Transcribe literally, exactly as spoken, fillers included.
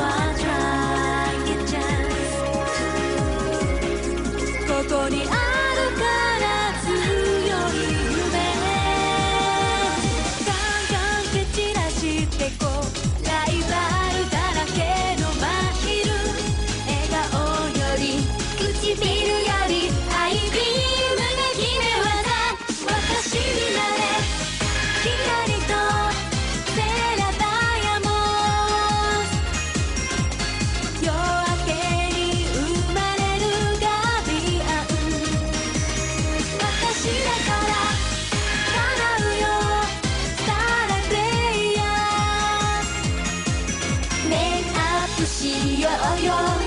は Try a chance ここにあるから強い Yo, yo